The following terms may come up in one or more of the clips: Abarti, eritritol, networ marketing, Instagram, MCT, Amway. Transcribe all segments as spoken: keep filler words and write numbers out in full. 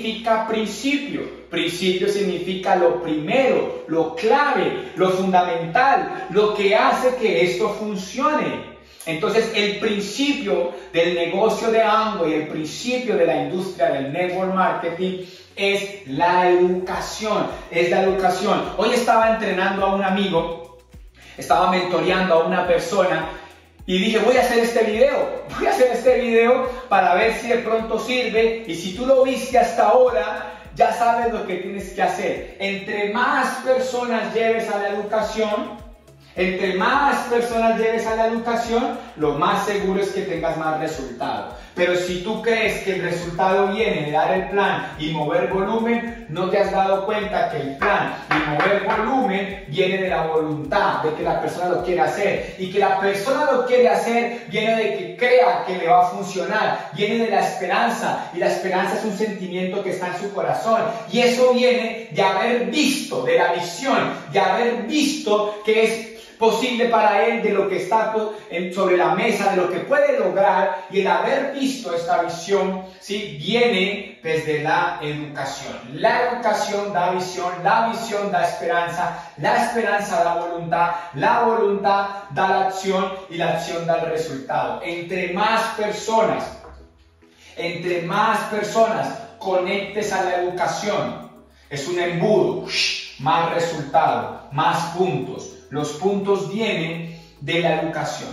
significa principio. Principio significa lo primero, lo clave, lo fundamental, lo que hace que esto funcione. Entonces, el principio del negocio de Amway, el principio de la industria del network marketing es la educación, es la educación. Hoy estaba entrenando a un amigo, estaba mentoreando a una persona y dije, voy a hacer este video, voy a hacer este video para ver si de pronto sirve, y si tú lo viste hasta ahora, ya sabes lo que tienes que hacer. Entre más personas lleves a la educación, Entre más personas lleves a la educación, lo más seguro es que tengas más resultados. Pero si tú crees que el resultado viene de dar el plan y mover volumen, no te has dado cuenta que el plan y mover volumen viene de la voluntad, de que la persona lo quiere hacer. Y que la persona lo quiere hacer viene de que crea que le va a funcionar, viene de la esperanza. Y la esperanza es un sentimiento que está en su corazón. Y eso viene de haber visto, de la visión, de haber visto que es posible para él, de lo que está sobre la mesa, de lo que puede lograr, y el haber visto esta visión, ¿sí?, viene desde la educación. La educación da visión, la visión da esperanza, la esperanza da voluntad, la voluntad da la acción y la acción da el resultado. Entre más personas, entre más personas conectes a la educación, es un embudo, más resultado, más puntos. Los puntos vienen de la educación.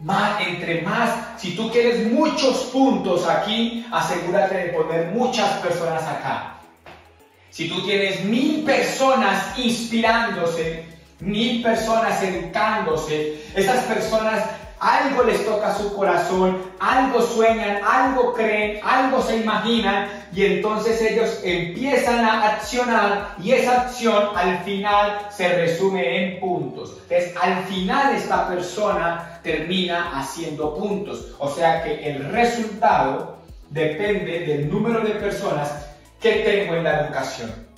Más, entre más, si tú quieres muchos puntos aquí, asegúrate de poner muchas personas acá. Si tú tienes mil personas inspirándose, mil personas educándose, esas personas algo les toca su corazón, algo sueñan, algo creen, algo se imaginan, y entonces ellos empiezan a accionar, y esa acción al final se resume en puntos. Entonces al final esta persona termina haciendo puntos, o sea que el resultado depende del número de personas que tengo en la educación.